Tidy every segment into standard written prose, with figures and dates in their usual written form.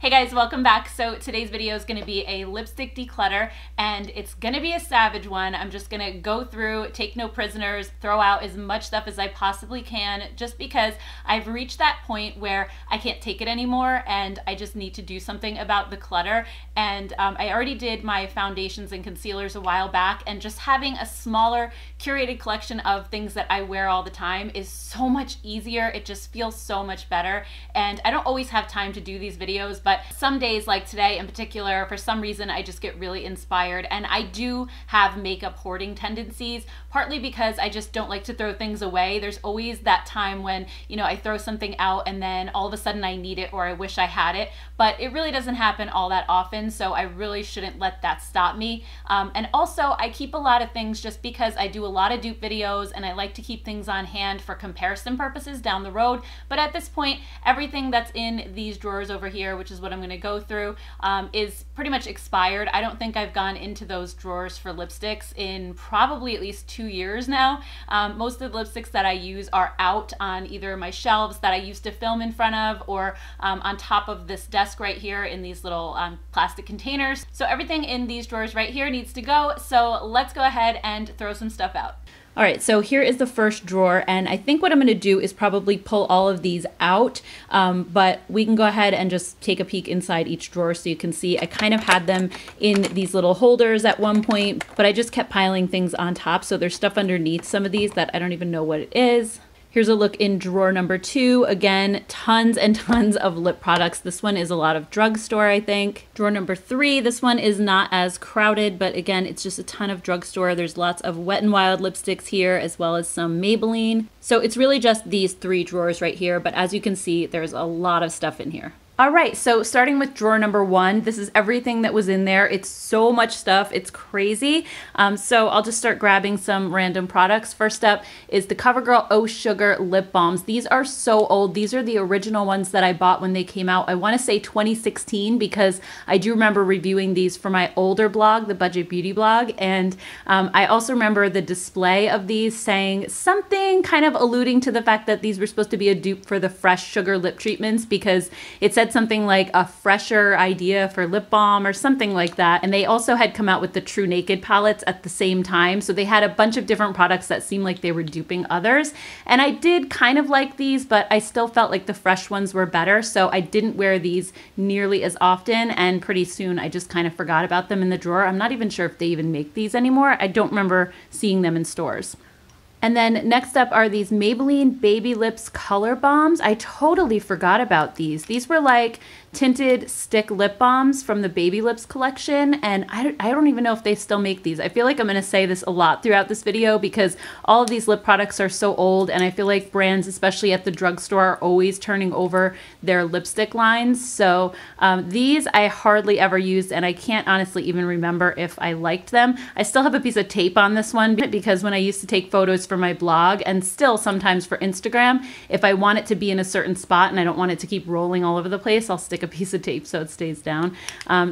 Hey guys, welcome back. So today's video is going to be a lipstick declutter and it's going to be a savage one. I'm just going to go through, take no prisoners, throw out as much stuff as I possibly can just because I've reached that point where I can't take it anymore and I just need to do something about the clutter. And I already did my foundations and concealers a while back, and just having a smaller curated collection of things that I wear all the time is so much easier. It just feels so much better. And I don't always have time to do these videos, but some days, like today in particular, for some reason I just get really inspired, and I do have makeup hoarding tendencies, partly because I just don't like to throw things away. There's always that time when, you know, I throw something out and then all of a sudden I need it or I wish I had it, but it really doesn't happen all that often, so I really shouldn't let that stop me. And also I keep a lot of things just because I do a lot of dupe videos and I like to keep things on hand for comparison purposes down the road. But at this point, everything that's in these drawers over here, which is what I'm going to go through, is pretty much expired. I don't think I've gone into those drawers for lipsticks in probably at least 2 years now. Most of the lipsticks that I use are out on either my shelves that I used to film in front of, or on top of this desk right here in these little plastic containers. So everything in these drawers right here needs to go. So let's go ahead and throw some stuff out. All right, so here is the first drawer, and I think what I'm going to do is probably pull all of these out, but we can go ahead and just take a peek inside each drawer so you can see. I kind of had them in these little holders at one point, but I just kept piling things on top, so there's stuff underneath some of these that I don't even know what it is. Here's a look in drawer number 2. Again, tons and tons of lip products. This one is a lot of drugstore, I think. Drawer number 3, this one is not as crowded, but again, it's just a ton of drugstore. There's lots of Wet n Wild lipsticks here, as well as some Maybelline. So it's really just these 3 drawers right here, but as you can see, there's a lot of stuff in here. All right, so starting with drawer number 1, this is everything that was in there. It's so much stuff, it's crazy. So I'll just start grabbing some random products. First up is the CoverGirl Oh Sugar Lip Balms. These are so old. These are the original ones that I bought when they came out. I wanna say 2016, because I do remember reviewing these for my older blog, the Budget Beauty blog. And I also remember the display of these saying something kind of alluding to the fact that these were supposed to be a dupe for the Fresh sugar lip treatments, because it said something like a fresher idea for lip balm or something like that. And they also had come out with the True Naked palettes at the same time, so they had a bunch of different products that seemed like they were duping others. And I did kind of like these, but I still felt like the Fresh ones were better, so I didn't wear these nearly as often, and pretty soon I just kind of forgot about them in the drawer. I'm not even sure if they even make these anymore. I don't remember seeing them in stores. And then next up are these Maybelline Baby Lips Color Bombs. I totally forgot about these. These were like tinted stick lip balms from the Baby Lips collection, and I don't even know if they still make these. I feel like I'm gonna say this a lot throughout this video because all of these lip products are so old, and I feel like brands, especially at the drugstore, are always turning over their lipstick lines. So these I hardly ever used, and I can't honestly even remember if I liked them. I still have a piece of tape on this one because when I used to take photos for my blog, and still sometimes for Instagram, if I want it to be in a certain spot and I don't want it to keep rolling all over the place, I'll stick a piece of tape so it stays down.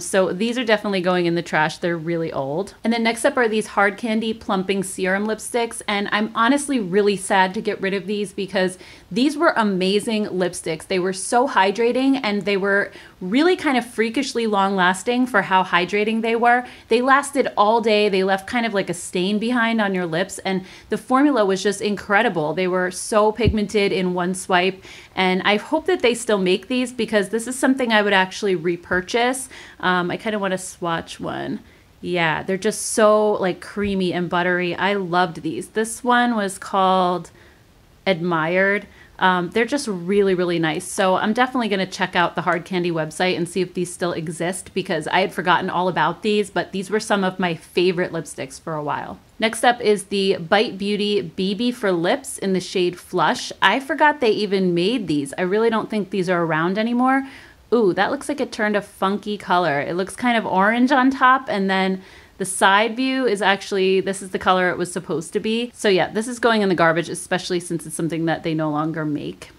So these are definitely going in the trash. They're really old. And then next up are these Hard Candy Plumping Serum Lipsticks, and I'm honestly really sad to get rid of these because these were amazing lipsticks. They were so hydrating, and they were really kind of freakishly long lasting for how hydrating they were. They lasted all day. They left kind of like a stain behind on your lips, and the formula was just incredible. They were so pigmented in one swipe, and I hope that they still make these because this is something I would actually repurchase. I kind of want to swatch one. Yeah, they're just so like creamy and buttery. I loved these. This one was called Admired. They're just really, really nice. So I'm definitely going to check out the Hard Candy website and see if these still exist because I had forgotten all about these, but these were some of my favorite lipsticks for a while. Next up is the Bite Beauty BB for Lips in the shade Flush. I forgot they even made these. I really don't think these are around anymore. Ooh, that looks like it turned a funky color. It looks kind of orange on top, and then the side view is actually, this is the color it was supposed to be. So yeah, this is going in the garbage, especially since it's something that they no longer make.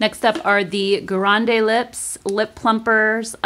Next up are the Grande Lips Lip Plumpers.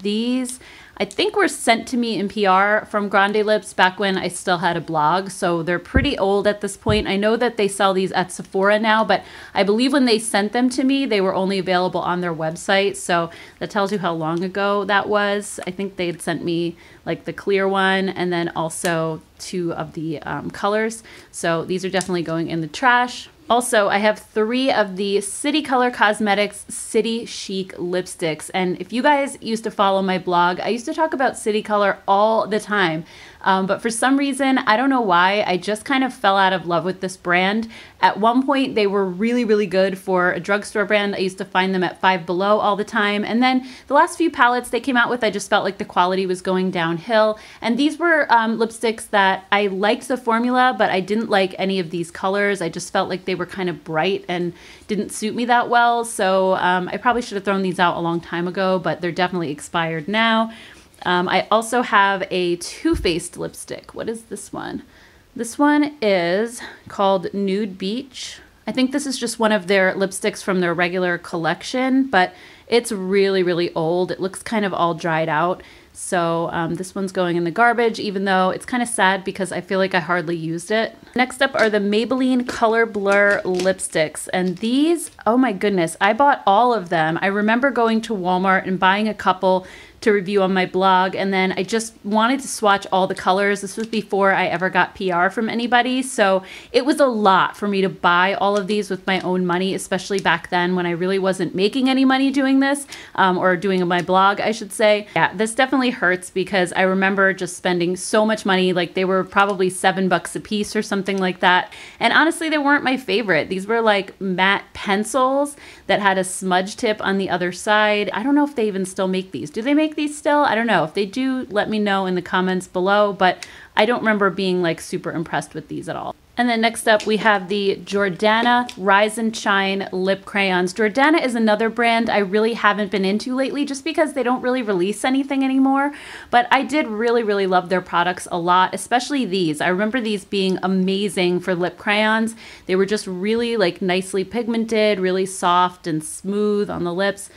These I think were sent to me in PR from Grande Lips back when I still had a blog, so they're pretty old at this point. I know that they sell these at Sephora now, but I believe when they sent them to me, they were only available on their website, so that tells you how long ago that was. I think they had sent me like the clear one and then also two of the colors, so these are definitely going in the trash. Also, I have three of the City Color Cosmetics City Chic lipsticks, and if you guys used to follow my blog, I used to talk about City Color all the time, but for some reason, I don't know why, I just kind of fell out of love with this brand. At one point, they were really, really good for a drugstore brand. I used to find them at Five Below all the time, and then the last few palettes they came out with, I just felt like the quality was going downhill, and these were lipsticks that I liked the formula, but I didn't like any of these colors. I just felt like they were kind of bright and didn't suit me that well, so I probably should have thrown these out a long time ago, but they're definitely expired now. I also have a Too Faced lipstick. What is this one? This one is called Nude Beach. I think this is just one of their lipsticks from their regular collection, but it's really, really old. It looks kind of all dried out. So this one's going in the garbage, even though it's kind of sad because I feel like I hardly used it. Next up are the Maybelline Color Blur lipsticks. And these, oh my goodness, I bought all of them. I remember going to Walmart and buying a couple to review on my blog, and then I just wanted to swatch all the colors. This was before I ever got PR from anybody, so it was a lot for me to buy all of these with my own money, especially back then when I really wasn't making any money doing this, or doing my blog, I should say. Yeah, this definitely hurts because I remember just spending so much money, like they were probably $7 a piece or something like that, and honestly they weren't my favorite. These were like matte pencils that had a smudge tip on the other side. I don't know if they even still make these. Do they make these still? I don't know. If they do, let me know in the comments below, but I don't remember being like super impressed with these at all. And then next up we have the Jordana Rise and Shine lip crayons. Jordana is another brand I really haven't been into lately just because they don't really release anything anymore, but I did really, really love their products a lot, especially these. I remember these being amazing for lip crayons. They were just really like nicely pigmented, really soft and smooth on the lips.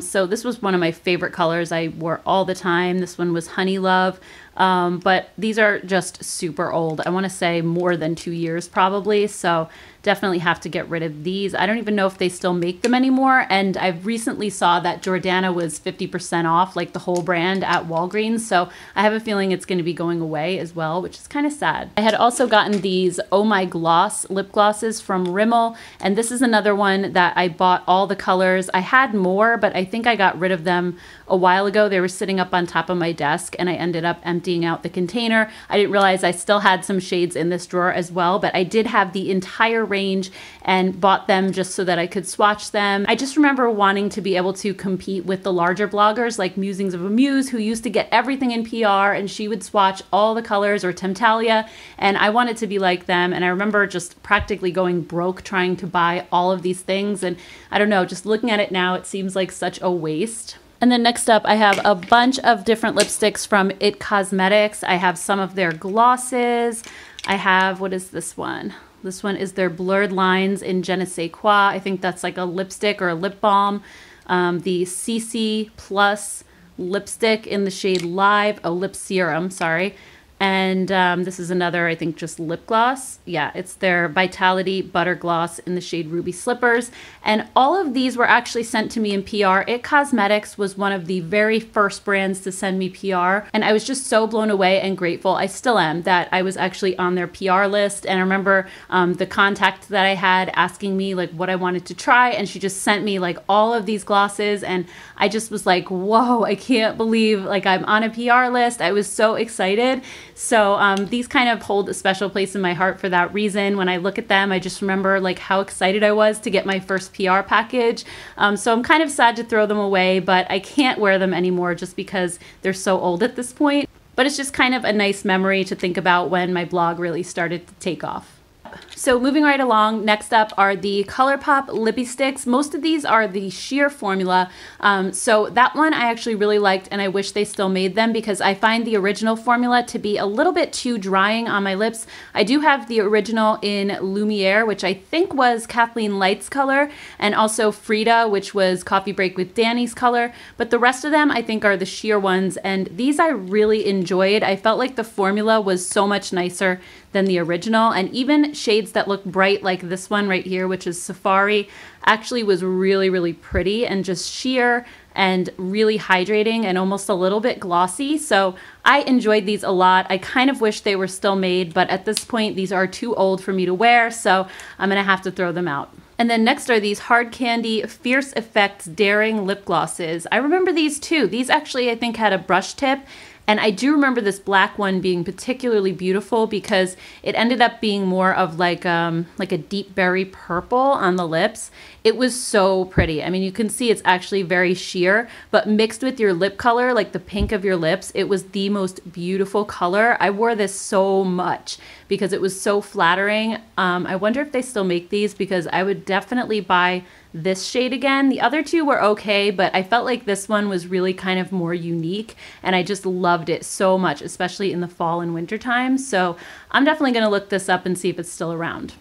So this was one of my favorite colors I wore all the time. This one was Honey Love. But these are just super old. I want to say more than 2 years probably, so definitely have to get rid of these. I don't even know if they still make them anymore, and I recently saw that Jordana was 50% off, like the whole brand at Walgreens, so I have a feeling it's going to be going away as well, which is kind of sad. I had also gotten these Oh My Gloss lip glosses from Rimmel, and this is another one that I bought all the colors. I had more, but I think I got rid of them a while ago. They were sitting up on top of my desk, and I ended up emptying out the container. I didn't realize I still had some shades in this drawer as well, but I did have the entire range and bought them just so that I could swatch them. I just remember wanting to be able to compete with the larger bloggers like Musings of a Muse, who used to get everything in PR, and she would swatch all the colors, or Temptalia, and I wanted to be like them. And I remember just practically going broke trying to buy all of these things, and I don't know, just looking at it now, it seems like such a waste. And then next up, I have a bunch of different lipsticks from It Cosmetics. I have some of their glosses. I have, what is this one? This one is their Blurred Lines in Je ne sais quoi. I think that's like a lipstick or a lip balm. The CC Plus lipstick in the shade Live, oh, lip serum, sorry. And this is another, I think, just lip gloss. Yeah, it's their Vitality Butter Gloss in the shade Ruby Slippers. And all of these were actually sent to me in PR. It Cosmetics was one of the very first brands to send me PR. And I was just so blown away and grateful, I still am, that I was actually on their PR list. And I remember the contact that I had asking me like what I wanted to try, and she just sent me like all of these glosses. And I just was like, whoa, I can't believe like I'm on a PR list. I was so excited. So these kind of hold a special place in my heart for that reason. When I look at them, I just remember like how excited I was to get my first PR package. So I'm kind of sad to throw them away, but I can't wear them anymore just because they're so old at this point. But it's just kind of a nice memory to think about when my blog really started to take off. So moving right along, next up are the ColourPop lippy sticks. Most of these are the sheer formula. So that one I actually really liked, and I wish they still made them because I find the original formula to be a little bit too drying on my lips. I do have the original in Lumiere, which I think was Kathleen Light's color, and also Frida, which was Coffee Break with Danny's color. But the rest of them I think are the sheer ones, and these I really enjoyed. I felt like the formula was so much nicer than the original, and even shades that look bright like this one right here, which is Safari, actually was really, really pretty and just sheer and really hydrating and almost a little bit glossy. So I enjoyed these a lot. I kind of wish they were still made, but at this point these are too old for me to wear, so I'm gonna have to throw them out. And then next are these Hard Candy Fierce Effects Daring Lip Glosses. I remember these too. These actually I think had a brush tip, and I do remember this black one being particularly beautiful because it ended up being more of like a deep berry purple on the lips. It was so pretty. I mean, you can see it's actually very sheer, but mixed with your lip color, like the pink of your lips, it was the most beautiful color. I wore this so much because it was so flattering. I wonder if they still make these because I would definitely buy this shade again. The other two were okay, but I felt like this one was really kind of more unique, and I just loved it so much, especially in the fall and winter time. So I'm definitely gonna look this up and see if it's still around.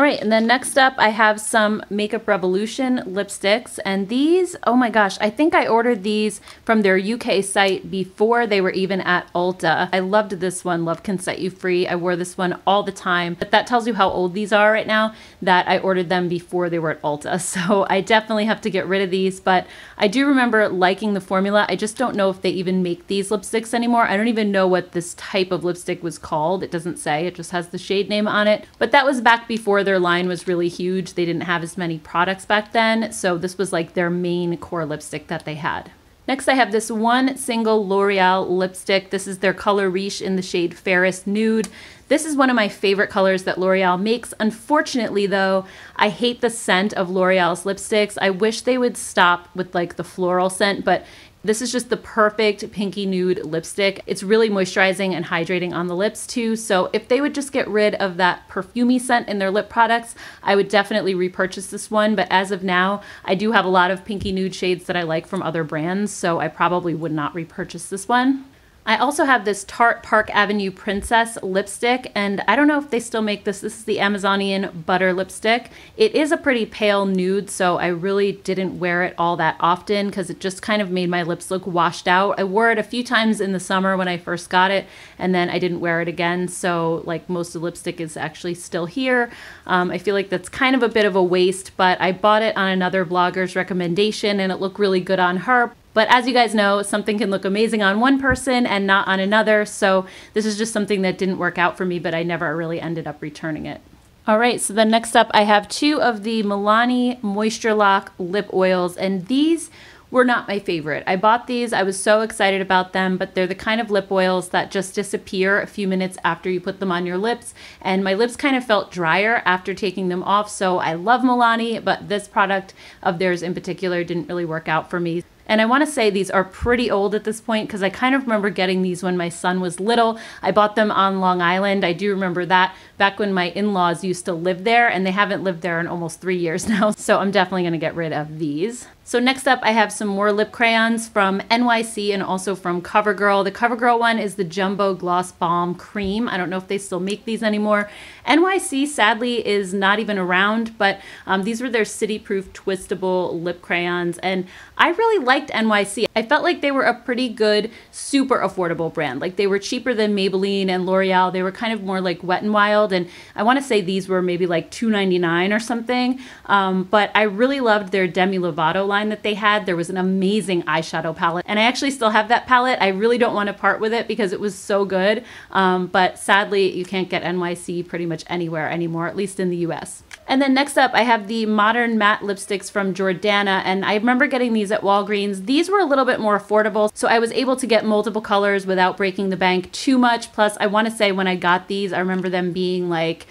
All right, and then next up I have some Makeup Revolution lipsticks, and these, oh my gosh, I think I ordered these from their UK site before they were even at Ulta. I loved this one, Love Can Set You Free. I wore this one all the time, but that tells you how old these are right now, that I ordered them before they were at Ulta. So I definitely have to get rid of these, but I do remember liking the formula. I just don't know if they even make these lipsticks anymore. I don't even know what this type of lipstick was called. It doesn't say, it just has the shade name on it, but that was back before their line was really huge. They didn't have as many products back then, so this was like their main core lipstick that they had. Next, I have this one single L'Oreal lipstick. This is their Color Riche in the shade Fairest Nude. This is one of my favorite colors that L'Oreal makes. Unfortunately though, I hate the scent of L'Oreal's lipsticks. I wish they would stop with like the floral scent, but this is just the perfect pinky nude lipstick. It's really moisturizing and hydrating on the lips too, so if they would just get rid of that perfumey scent in their lip products, I would definitely repurchase this one, but as of now, I do have a lot of pinky nude shades that I like from other brands, so I probably would not repurchase this one. I also have this Tarte Park Avenue Princess lipstick, and I don't know if they still make this. This is the Amazonian Butter lipstick. It is a pretty pale nude, so I really didn't wear it all that often because it just kind of made my lips look washed out. I wore it a few times in the summer when I first got it, and then I didn't wear it again, so like most of the lipstick is actually still here. I feel like that's kind of a bit of a waste, but I bought it on another blogger's recommendation, and it looked really good on her. But as you guys know, something can look amazing on one person and not on another, so this is just something that didn't work out for me, but I never really ended up returning it. All right, so then next up I have two of the Milani Moisture Lock lip oils, and these were not my favorite. I bought these, I was so excited about them, but they're the kind of lip oils that just disappear a few minutes after you put them on your lips, and my lips kind of felt drier after taking them off, so I love Milani, but this product of theirs in particular didn't really work out for me. And I want to say these are pretty old at this point because I kind of remember getting these when my son was little. I bought them on Long Island. I do remember that back when my in-laws used to live there, and they haven't lived there in almost 3 years now. So I'm definitely going to get rid of these. So next up, I have some more lip crayons from NYC and also from CoverGirl. The CoverGirl one is the Jumbo Gloss Balm Cream. I don't know if they still make these anymore. NYC sadly is not even around, but these were their City Proof Twistable Lip Crayons, and I really liked NYC. I felt like they were a pretty good, super affordable brand. Like they were cheaper than Maybelline and L'Oreal. They were kind of more like Wet n Wild, and I want to say these were maybe like $2.99 or something, but I really loved their Demi Lovato line that they had. There was an amazing eyeshadow palette, and I actually still have that palette. I really don't want to part with it because it was so good, but sadly you can't get NYC pretty much anywhere anymore, at least in the US. And then next up I have the Modern Matte lipsticks from Jordana, and I remember getting these at Walgreens. These were a little bit more affordable, so I was able to get multiple colors without breaking the bank too much. Plus I want to say when I got these, I remember them being like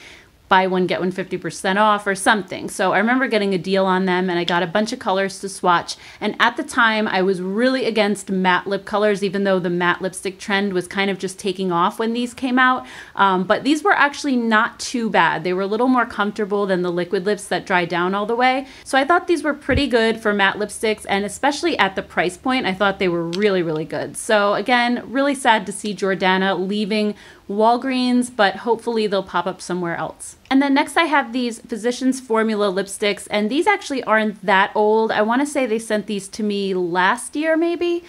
buy one, get one 50% off or something. So I remember getting a deal on them and I got a bunch of colors to swatch. And at the time I was really against matte lip colors, even though the matte lipstick trend was kind of just taking off when these came out. But these were actually not too bad. They were a little more comfortable than the liquid lips that dry down all the way. So I thought these were pretty good for matte lipsticks, and especially at the price point, I thought they were really, really good. So again, really sad to see Jordana leaving Walgreens, but hopefully they'll pop up somewhere else. And then next I have these Physicians Formula lipsticks, and these actually aren't that old. I want to say they sent these to me last year maybe.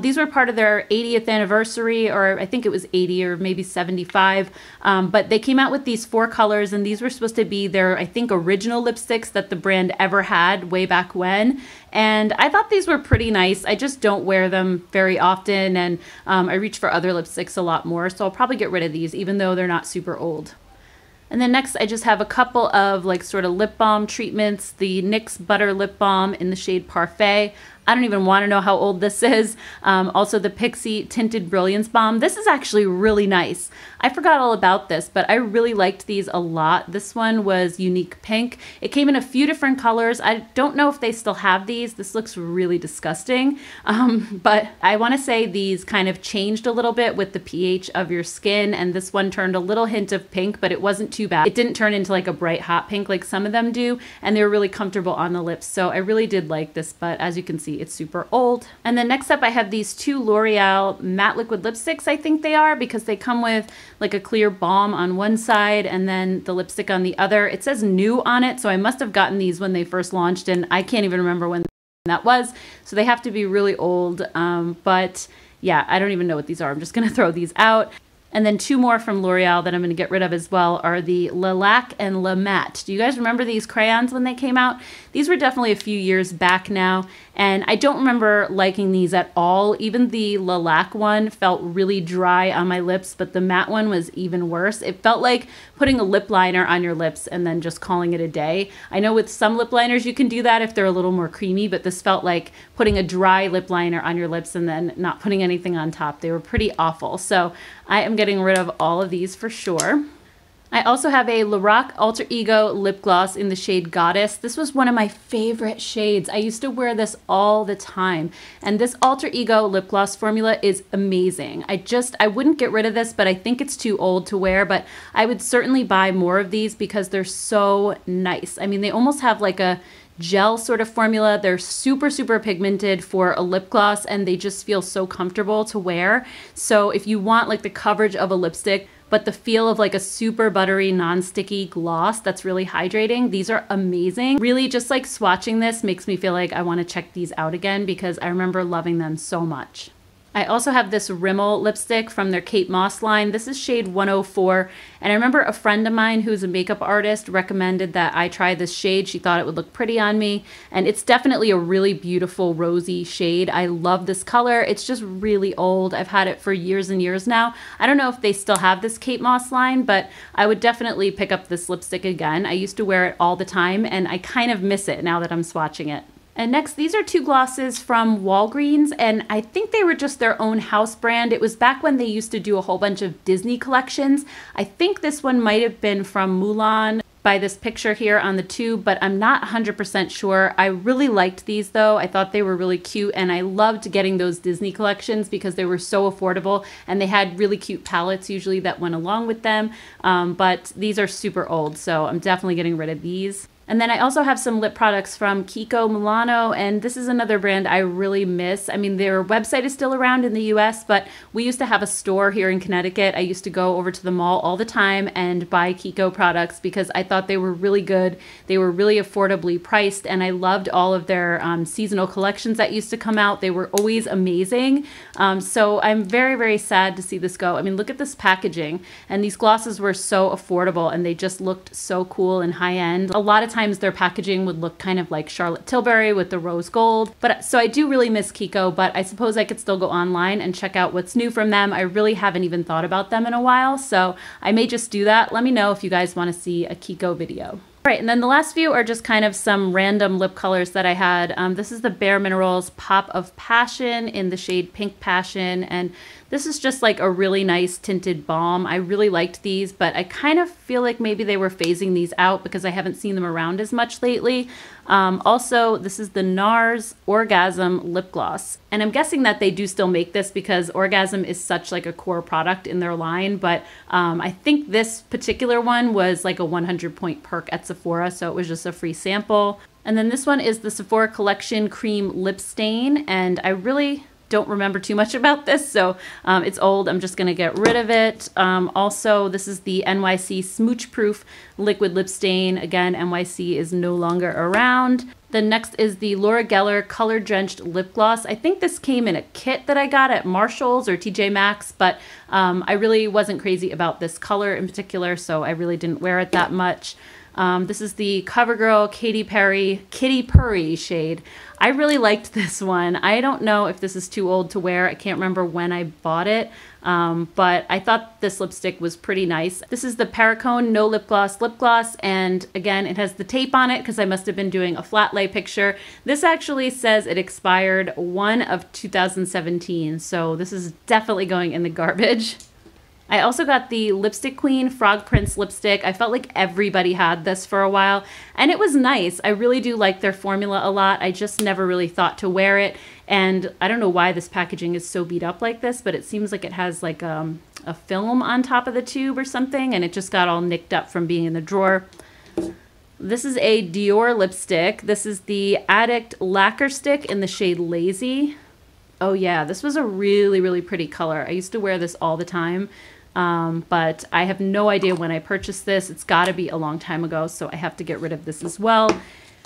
These were part of their 80th anniversary, or I think it was 80 or maybe 75, but they came out with these 4 colors, and these were supposed to be their, I think, original lipsticks that the brand ever had way back when. And I thought these were pretty nice. I just don't wear them very often, and I reach for other lipsticks a lot more, so I'll probably get rid of these even though they're not super old. And then next I just have a couple of like sort of lip balm treatments, the NYX Butter Lip Balm in the shade Parfait. I don't even want to know how old this is. Also the Pixi Tinted Brilliance Balm. This is actually really nice. I forgot all about this, but I really liked these a lot. This one was Unique Pink. It came in a few different colors. I don't know if they still have these. This looks really disgusting. But I want to say these kind of changed a little bit with the pH of your skin, and this one turned a little hint of pink, but it wasn't too bad. It didn't turn into like a bright hot pink like some of them do, and they were really comfortable on the lips. So I really did like this, but as you can see, it's super old. And then next up I have these 2 L'Oreal matte liquid lipsticks, I think they are, because they come with like a clear balm on one side and then the lipstick on the other. It says new on it, so I must have gotten these when they first launched, and I can't even remember when that was, so they have to be really old. But yeah, I don't even know what these are. I'm just gonna throw these out. And then 2 more from L'Oreal that I'm going to get rid of as well are the Lilac and La Matte. Do you guys remember these crayons when they came out? These were definitely a few years back now, and I don't remember liking these at all. Even the Lilac one felt really dry on my lips, but the matte one was even worse. It felt like putting a lip liner on your lips and then just calling it a day. I know with some lip liners you can do that if they're a little more creamy, but this felt like putting a dry lip liner on your lips and then not putting anything on top. They were pretty awful, so I am getting rid of all of these for sure. I also have a Lorac Alter Ego lip gloss in the shade Goddess. This was one of my favorite shades. I used to wear this all the time. And this Alter Ego lip gloss formula is amazing. I wouldn't get rid of this, but I think it's too old to wear, but I would certainly buy more of these because they're so nice. I mean, they almost have like a gel sort of formula. They're super, super pigmented for a lip gloss, and they just feel so comfortable to wear. So if you want like the coverage of a lipstick, but the feel of like a super buttery, non-sticky gloss that's really hydrating, these are amazing. Really, just like swatching this makes me feel like I want to check these out again because I remember loving them so much. I also have this Rimmel lipstick from their Kate Moss line. This is shade 104, and I remember a friend of mine who's a makeup artist recommended that I try this shade. She thought it would look pretty on me, and it's definitely a really beautiful rosy shade. I love this color. It's just really old. I've had it for years and years now. I don't know if they still have this Kate Moss line, but I would definitely pick up this lipstick again. I used to wear it all the time, and I kind of miss it now that I'm swatching it. And next, these are 2 glosses from Walgreens, and I think they were just their own house brand. It was back when they used to do a whole bunch of Disney collections. I think this one might have been from Mulan by this picture here on the tube, but I'm not 100% sure. I really liked these though. I thought they were really cute, and I loved getting those Disney collections because they were so affordable, and they had really cute palettes usually that went along with them. But these are super old, so I'm definitely getting rid of these. And then I also have some lip products from Kiko Milano, and this is another brand I really miss. I mean, their website is still around in the US, but we used to have a store here in Connecticut. I used to go over to the mall all the time and buy Kiko products because I thought they were really good. They were really affordably priced, and I loved all of their seasonal collections that used to come out. They were always amazing. So I'm very, very sad to see this go. I mean, look at this packaging, and these glosses were so affordable, and they just looked so cool and high end. A lot of times their packaging would look kind of like Charlotte Tilbury with the rose gold. But so I do really miss Kiko, but I suppose I could still go online and check out what's new from them. I really haven't even thought about them in a while, so I may just do that. Let me know if you guys want to see a Kiko video. All right, and then the last few are just kind of some random lip colors that I had. This is the Bare Minerals Pop of Passion in the shade Pink Passion, and this is just like a really nice tinted balm. I really liked these, but I kind of feel like maybe they were phasing these out because I haven't seen them around as much lately. Also, this is the NARS Orgasm Lip Gloss, and I'm guessing that they do still make this because Orgasm is such like a core product in their line, but I think this particular one was like a 100-point perk at Sephora, so it was just a free sample. And then this one is the Sephora Collection Cream Lip Stain, and I really don't remember too much about this, so it's old. I'm just gonna get rid of it. Also, this is the NYC Smooch Proof Liquid Lip Stain. Again, NYC is no longer around. The next is the Laura Geller Color Drenched Lip Gloss. I think this came in a kit that I got at Marshall's or TJ Maxx, but I really wasn't crazy about this color in particular, so I really didn't wear it that much. This is the CoverGirl Katy Perry Kitty Purry shade. I really liked this one. I don't know if this is too old to wear. I can't remember when I bought it, but I thought this lipstick was pretty nice. This is the Paracone No Lip Gloss Lip Gloss, and again, it has the tape on it because I must have been doing a flat lay picture. This actually says it expired 1 of 2017, so this is definitely going in the garbage. I also got the Lipstick Queen Frog Prince lipstick. I felt like everybody had this for a while, and it was nice. I really do like their formula a lot. I just never really thought to wear it, and I don't know why this packaging is so beat up like this, but it seems like it has like a film on top of the tube or something, and it just got all nicked up from being in the drawer. This is a Dior lipstick. This is the Addict Lacquer Stick in the shade Lazy. Oh yeah, this was a really, really pretty color. I used to wear this all the time. But I have no idea when I purchased this. It's got to be a long time ago, so I have to get rid of this as well.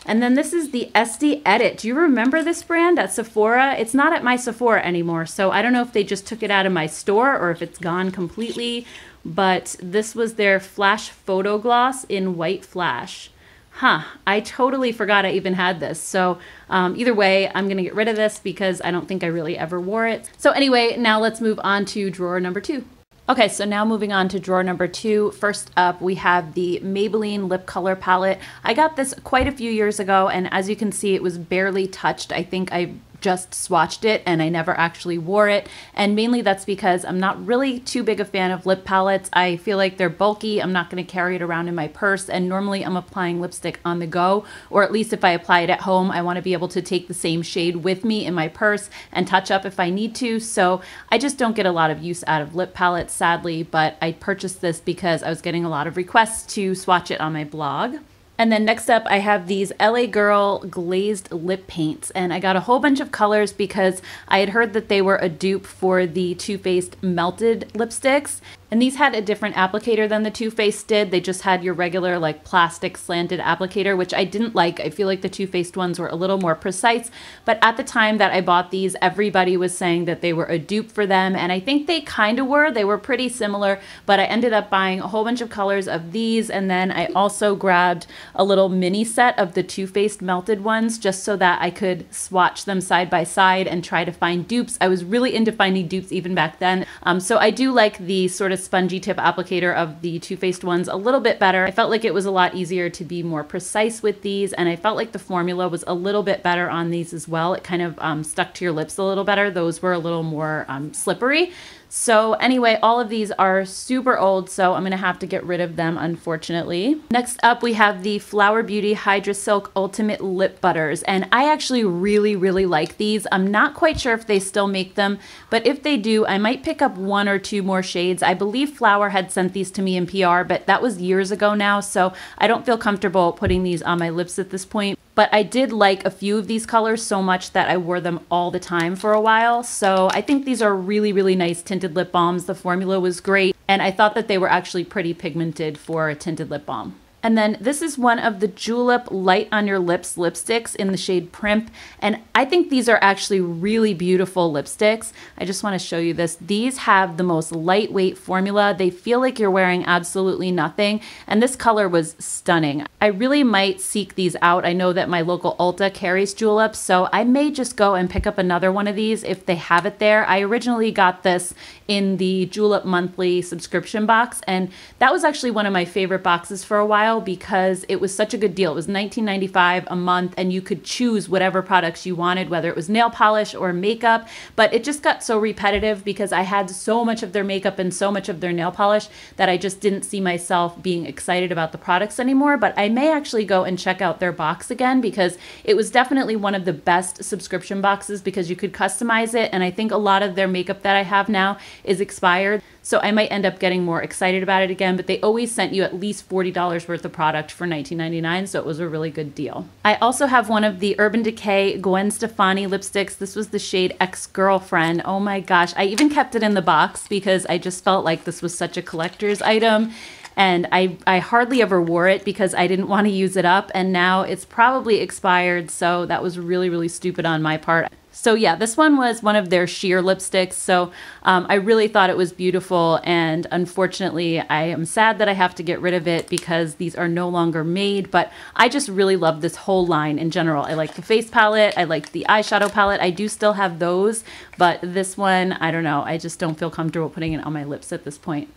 And then this is the Estee Edit. Do you remember this brand at Sephora? It's not at my Sephora anymore, so I don't know if they just took it out of my store or if it's gone completely, but this was their Flash Photo Gloss in White Flash. Huh, I totally forgot I even had this. So either way, I'm gonna get rid of this because I don't think I really ever wore it. So anyway, now let's move on to drawer number 2. Okay, so now moving on to drawer number 2. First up, we have the Maybelline Lip Color Palette. I got this quite a few years ago, and as you can see, it was barely touched. I think I just swatched it and I never actually wore it, and mainly that's because I'm not really too big a fan of lip palettes. I feel like they're bulky. I'm not going to carry it around in my purse, and normally I'm applying lipstick on the go, or at least if I apply it at home, I want to be able to take the same shade with me in my purse and touch up if I need to, so I just don't get a lot of use out of lip palettes, sadly, but I purchased this because I was getting a lot of requests to swatch it on my blog. And then next up, I have these LA Girl Glazed Lip Paints, and I got a whole bunch of colors because I had heard that they were a dupe for the Too Faced Melted lipsticks. And these had a different applicator than the Too Faced did. They just had your regular like plastic slanted applicator, which I didn't like. I feel like the Too Faced ones were a little more precise, but at the time that I bought these, everybody was saying that they were a dupe for them, and I think they kind of were. They were pretty similar, but I ended up buying a whole bunch of colors of these, and then I also grabbed a little mini set of the Too Faced Melted ones just so that I could swatch them side by side and try to find dupes. I was really into finding dupes even back then, so I do like the sort of spongy tip applicator of the Too Faced ones a little bit better. I felt like it was a lot easier to be more precise with these, and I felt like the formula was a little bit better on these as well. It kind of stuck to your lips a little better. Those were a little more slippery. So anyway, all of these are super old, so I'm gonna have to get rid of them, unfortunately. Next up, we have the Flower Beauty Hydra Silk Ultimate Lip Butters, and I actually really, really like these. I'm not quite sure if they still make them, but if they do, I might pick up one or two more shades. I believe Flower had sent these to me in PR, but that was years ago now, so I don't feel comfortable putting these on my lips at this point. But I did like a few of these colors so much that I wore them all the time for a while. So I think these are really, really nice tinted lip balms. The formula was great, and I thought that they were actually pretty pigmented for a tinted lip balm. And then this is one of the Julep Light on Your Lips lipsticks in the shade Primp. And I think these are actually really beautiful lipsticks. I just wanna show you this. These have the most lightweight formula. They feel like you're wearing absolutely nothing. And this color was stunning. I really might seek these out. I know that my local Ulta carries Julep, so I may just go and pick up another one of these if they have it there. I originally got this in the Julep monthly subscription box, and that was actually one of my favorite boxes for a while. while because it was such a good deal. It was $19.95 a month, and you could choose whatever products you wanted, whether it was nail polish or makeup. But it just got so repetitive because I had so much of their makeup and so much of their nail polish that I just didn't see myself being excited about the products anymore. But I may actually go and check out their box again, because it was definitely one of the best subscription boxes because you could customize it. And I think a lot of their makeup that I have now is expired, so I might end up getting more excited about it again, but they always sent you at least $40 worth of product for $19.99, so it was a really good deal. I also have one of the Urban Decay Gwen Stefani lipsticks. This was the shade Ex-Girlfriend. Oh my gosh, I even kept it in the box because I just felt like this was such a collector's item. And I hardly ever wore it because I didn't want to use it up, and now it's probably expired, so that was really, really stupid on my part. So yeah, this one was one of their sheer lipsticks, so I really thought it was beautiful, and unfortunately I am sad that I have to get rid of it because these are no longer made, but I just really love this whole line in general. I like the face palette, I like the eyeshadow palette, I do still have those, but this one, I don't know, I just don't feel comfortable putting it on my lips at this point.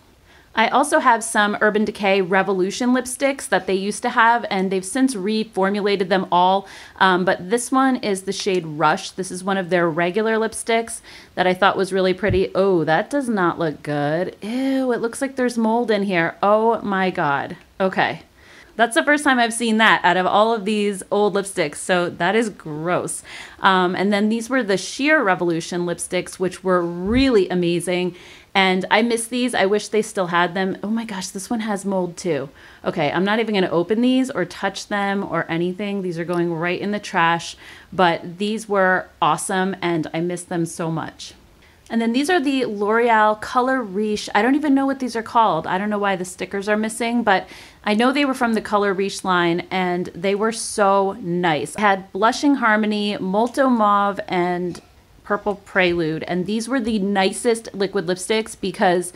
I also have some Urban Decay Revolution lipsticks that they used to have, and they've since reformulated them all, but this one is the shade Rush. This is one of their regular lipsticks that I thought was really pretty. Oh, that does not look good. Ew, it looks like there's mold in here. Oh my God. Okay. That's the first time I've seen that out of all of these old lipsticks, so that is gross. And then these were the sheer Revolution lipsticks, which were really amazing. And I miss these. I wish they still had them. Oh my gosh, this one has mold too. Okay, I'm not even gonna open these or touch them or anything. These are going right in the trash, but these were awesome and I miss them so much. And then these are the L'Oreal Color Riche. I don't even know what these are called. I don't know why the stickers are missing, but I know they were from the Color Riche line and they were so nice. I had Blushing Harmony, Molto Mauve, and Purple Prelude, and these were the nicest liquid lipsticks because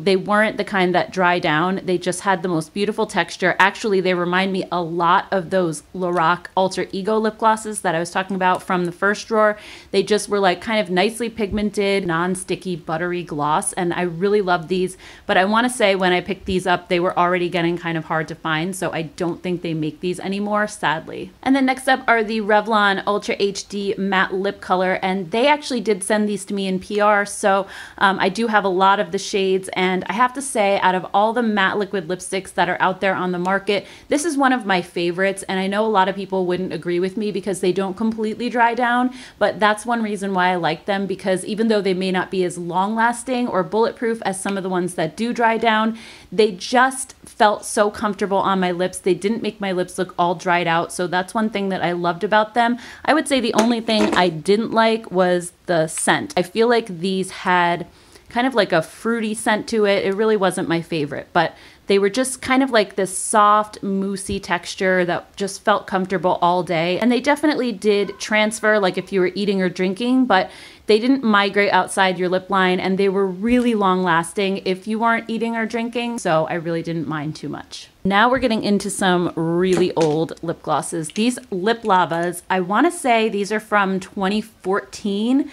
they weren't the kind that dry down. They just had the most beautiful texture. Actually, they remind me a lot of those Lorac Alter Ego lip glosses that I was talking about from the first drawer. They just were like kind of nicely pigmented, non-sticky, buttery gloss, and I really love these, but I want to say when I picked these up, they were already getting kind of hard to find, so I don't think they make these anymore, sadly. And then next up are the Revlon Ultra HD Matte Lip Color, and they actually did send these to me in PR, so I do have a lot of the shades, and I have to say, out of all the matte liquid lipsticks that are out there on the market, this is one of my favorites, and I know a lot of people wouldn't agree with me because they don't completely dry down, but that's one reason why I like them, because even though they may not be as long-lasting or bulletproof as some of the ones that do dry down, they just felt so comfortable on my lips. They didn't make my lips look all dried out, so that's one thing that I loved about them. I would say the only thing I didn't like was the scent. I feel like these had kind of like a fruity scent to it. It really wasn't my favorite, but they were just kind of like this soft, moussey texture that just felt comfortable all day. And they definitely did transfer, like if you were eating or drinking, but they didn't migrate outside your lip line, and they were really long lasting if you weren't eating or drinking, so I really didn't mind too much. Now we're getting into some really old lip glosses. These Lip Lavas, I wanna say these are from 2014,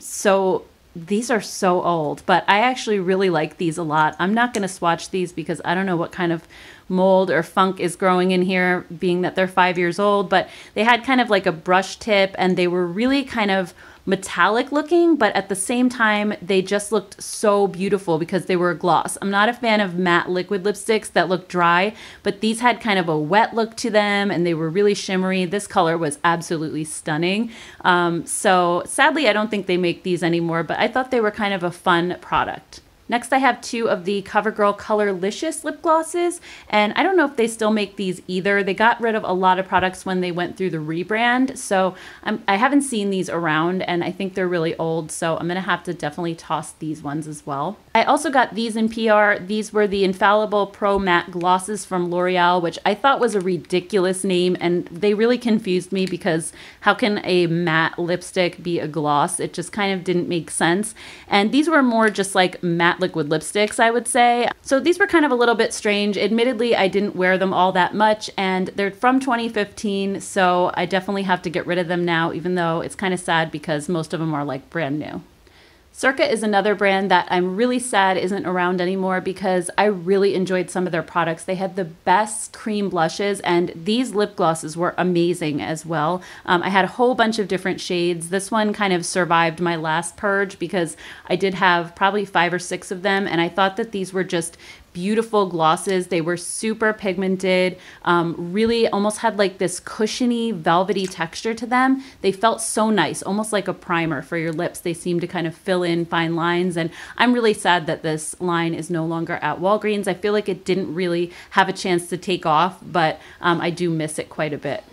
so these are so old, but I actually really like these a lot. I'm not gonna swatch these because I don't know what kind of mold or funk is growing in here, being that they're 5 years old, but they had kind of like a brush tip, and they were really kind of metallic looking, but at the same time they just looked so beautiful because they were a gloss. I'm not a fan of matte liquid lipsticks that look dry, but these had kind of a wet look to them and they were really shimmery. This color was absolutely stunning. So sadly I don't think they make these anymore, but I thought they were kind of a fun product. Next, I have two of the CoverGirl Colorlicious lip glosses, and I don't know if they still make these either. They got rid of a lot of products when they went through the rebrand, so I haven't seen these around, and I think they're really old, so I'm gonna have to definitely toss these ones as well. I also got these in PR. These were the Infallible Pro Matte Glosses from L'Oreal, which I thought was a ridiculous name, and they really confused me because how can a matte lipstick be a gloss? It just kind of didn't make sense, and these were more just like matte liquid lipsticks, I would say. So these were kind of a little bit strange. Admittedly, I didn't wear them all that much, and they're from 2015, so I definitely have to get rid of them now, even though it's kind of sad because most of them are like brand new. Circa is another brand that I'm really sad isn't around anymore because I really enjoyed some of their products. They had the best cream blushes, and these lip glosses were amazing as well. I had a whole bunch of different shades. This one kind of survived my last purge because I did have probably 5 or 6 of them, and I thought that these were just beautiful glosses. They were super pigmented, really almost had like this cushiony, velvety texture to them. They felt so nice, almost like a primer for your lips. They seem to kind of fill in fine lines, and I'm really sad that this line is no longer at Walgreens. I feel like it didn't really have a chance to take off, but I do miss it quite a bit.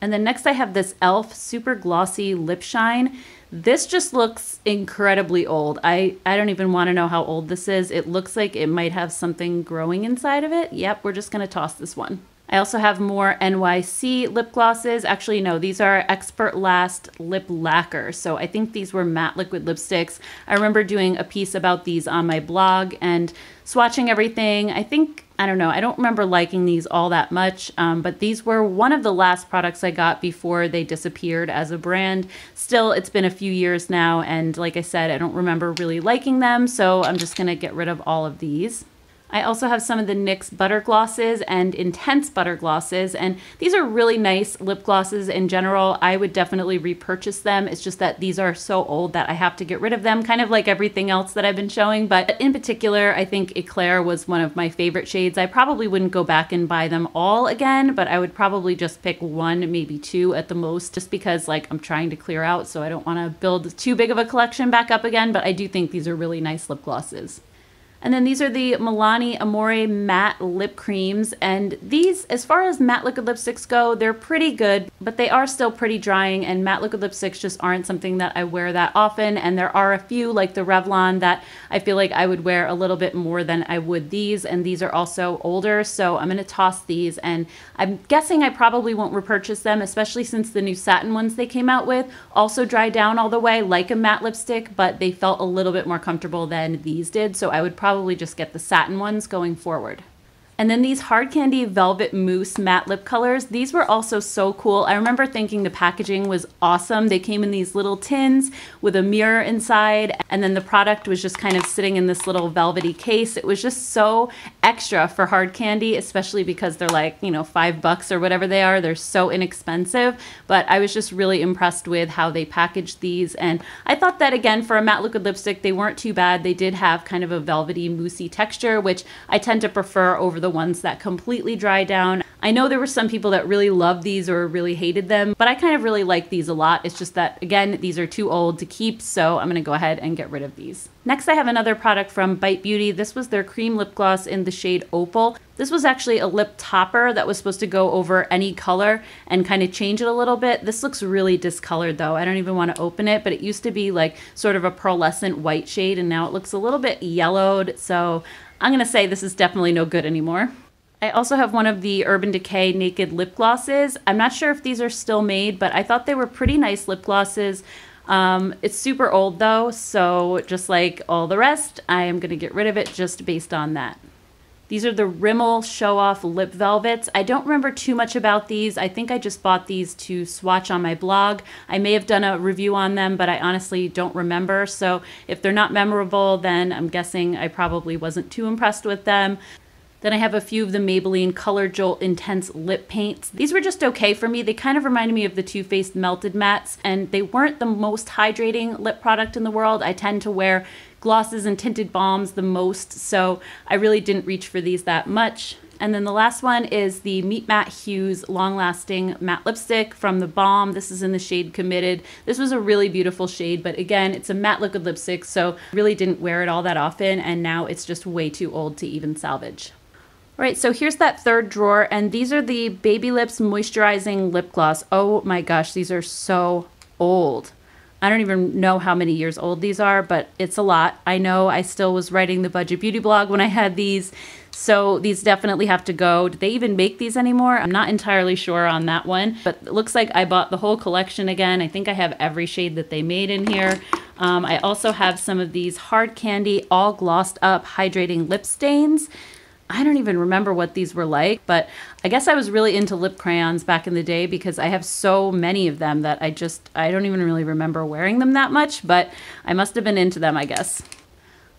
And then next I have this e.l.f. Super Glossy Lip Shine. This just looks incredibly old. I don't even want to know how old this is. It looks like it might have something growing inside of it. Yep, we're just going to toss this one. I also have more NYX lip glosses. Actually, no, these are Expert Last Lip Lacquer. So I think these were matte liquid lipsticks. I remember doing a piece about these on my blog and swatching everything. I think, I don't know, I don't remember liking these all that much, but these were one of the last products I got before they disappeared as a brand. Still, it's been a few years now, and like I said, I don't remember really liking them, so I'm just gonna get rid of all of these. I also have some of the NYX Butter Glosses and Intense Butter Glosses, and these are really nice lip glosses in general. I would definitely repurchase them. It's just that these are so old that I have to get rid of them, kind of like everything else that I've been showing, but in particular, I think Eclair was one of my favorite shades. I probably wouldn't go back and buy them all again, but I would probably just pick one, maybe two at the most, just because like I'm trying to clear out, so I don't want to build too big of a collection back up again, but I do think these are really nice lip glosses. And then these are the Milani Amore Matte Lip Creams. And these, as far as matte liquid lipsticks go, they're pretty good, but they are still pretty drying, and matte liquid lipsticks just aren't something that I wear that often. And there are a few, like the Revlon, that I feel like I would wear a little bit more than I would these. And these are also older, so I'm gonna toss these. And I'm guessing I probably won't repurchase them, especially since the new satin ones they came out with also dry down all the way like a matte lipstick, but they felt a little bit more comfortable than these did. So I would probably just get the satin ones going forward. And then these Hard Candy Velvet Mousse matte lip colors, these were also so cool. I remember thinking the packaging was awesome. They came in these little tins with a mirror inside, and then the product was just kind of sitting in this little velvety case. It was just so extra for Hard Candy, especially because they're like, you know, $5 or whatever they are. They're so inexpensive, but I was just really impressed with how they packaged these. And I thought that, again, for a matte liquid lipstick, they weren't too bad. They did have kind of a velvety, moussey texture, which I tend to prefer over the ones that completely dry down. I know there were some people that really loved these or really hated them, but I kind of really like these a lot. It's just that, again, these are too old to keep, so I'm gonna go ahead and get rid of these. Next, I have another product from Bite Beauty. This was their cream lip gloss in the shade Opal. This was actually a lip topper that was supposed to go over any color and kind of change it a little bit. This looks really discolored though. I don't even want to open it, but it used to be like sort of a pearlescent white shade, and now it looks a little bit yellowed, so I'm gonna say this is definitely no good anymore. I also have one of the Urban Decay Naked lip glosses. I'm not sure if these are still made, but I thought they were pretty nice lip glosses. It's super old though, so just like all the rest, I am gonna get rid of it just based on that. These are the Rimmel Show Off Lip Velvets. I don't remember too much about these. I think I just bought these to swatch on my blog. I may have done a review on them, but I honestly don't remember. So if they're not memorable, then I'm guessing I probably wasn't too impressed with them. Then I have a few of the Maybelline Color Jolt Intense Lip Paints. These were just okay for me. They kind of reminded me of the Too Faced Melted Mattes, and they weren't the most hydrating lip product in the world. I tend to wear glosses and tinted balms the most, so I really didn't reach for these that much. And then the last one is the Meet Matte Hues Long Lasting Matte Lipstick from The Balm. This is in the shade Committed. This was a really beautiful shade, but again, it's a matte liquid lipstick, so really didn't wear it all that often, and now it's just way too old to even salvage. All right, so here's that third drawer, and these are the Baby Lips Moisturizing Lip Gloss. Oh my gosh, these are so old. I don't even know how many years old these are, but it's a lot. I know I still was writing the Budget Beauty blog when I had these, so these definitely have to go. Do they even make these anymore? I'm not entirely sure on that one, but it looks like I bought the whole collection again. I think I have every shade that they made in here. I also have some of these Hard Candy All Glossed Up Hydrating Lip Stains. I don't even remember what these were like, but I guess I was really into lip crayons back in the day because I have so many of them that I don't even really remember wearing them that much, but I must have been into them, I guess.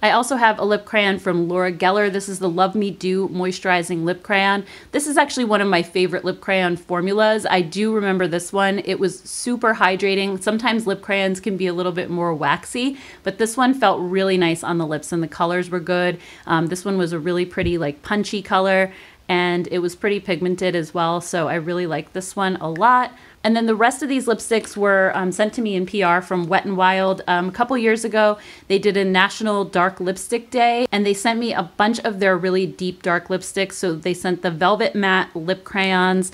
I also have a lip crayon from Laura Geller. This is the Love Me Do Moisturizing Lip Crayon. This is actually one of my favorite lip crayon formulas. I do remember this one. It was super hydrating. Sometimes lip crayons can be a little bit more waxy, but this one felt really nice on the lips and the colors were good. This one was a really pretty, like, punchy color, and it was pretty pigmented as well, so I really like this one a lot. And then the rest of these lipsticks were sent to me in PR from Wet n Wild. A couple years ago, they did a National Dark Lipstick Day, and they sent me a bunch of their really deep dark lipsticks. So they sent the Velvet Matte Lip Crayons.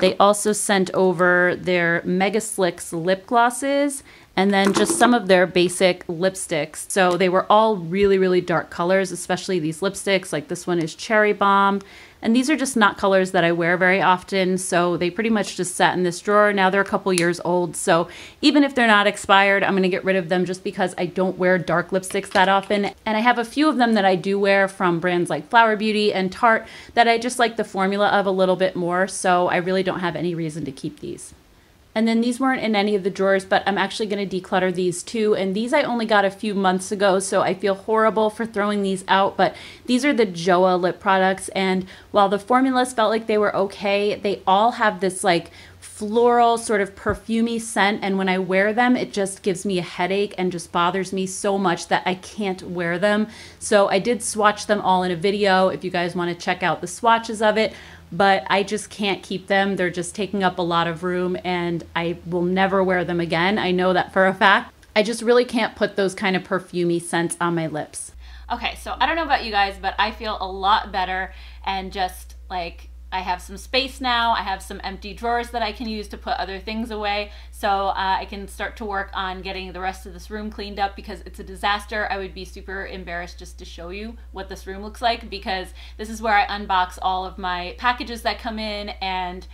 They also sent over their Mega Slicks Lip Glosses, and then just some of their basic lipsticks. So they were all really, really dark colors, especially these lipsticks. Like this one is Cherry Bomb. And these are just not colors that I wear very often, so they pretty much just sat in this drawer. Now they're a couple years old, so even if they're not expired, I'm gonna get rid of them just because I don't wear dark lipsticks that often. And I have a few of them that I do wear from brands like Flower Beauty and Tarte that I just like the formula of a little bit more, so I really don't have any reason to keep these. And then these weren't in any of the drawers, but I'm actually going to declutter these too. And these I only got a few months ago, so I feel horrible for throwing these out. But these are the Joa lip products. And while the formulas felt like they were okay, they all have this like floral sort of perfumey scent, and when I wear them it just gives me a headache and just bothers me so much that I can't wear them. So I did swatch them all in a video if you guys want to check out the swatches of it, but I just can't keep them. They're just taking up a lot of room and I will never wear them again. I know that for a fact. I just really can't put those kind of perfumey scents on my lips. Okay, so I don't know about you guys, but I feel a lot better and just like I have some space now. I have some empty drawers that I can use to put other things away. So I can start to work on getting the rest of this room cleaned up because it's a disaster. I would be super embarrassed just to show you what this room looks like because this is where I unbox all of my packages that come in, and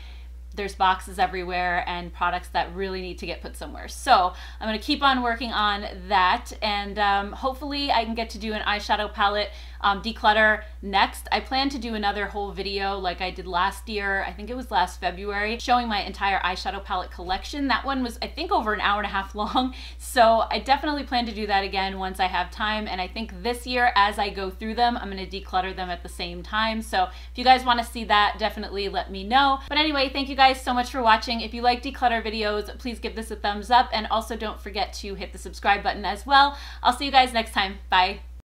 there's boxes everywhere and products that really need to get put somewhere. So I'm gonna keep on working on that, and hopefully I can get to do an eyeshadow palette declutter next. I plan to do another whole video like I did last year, I think it was last February, showing my entire eyeshadow palette collection. That one was I think over an hour and a half long, so I definitely plan to do that again once I have time. And I think this year as I go through them, I'm gonna declutter them at the same time. So if you guys wanna see that, definitely let me know. But anyway, thank you guys so much for watching. If you like declutter videos, please give this a thumbs up, and also don't forget to hit the subscribe button as well. I'll see you guys next time. Bye.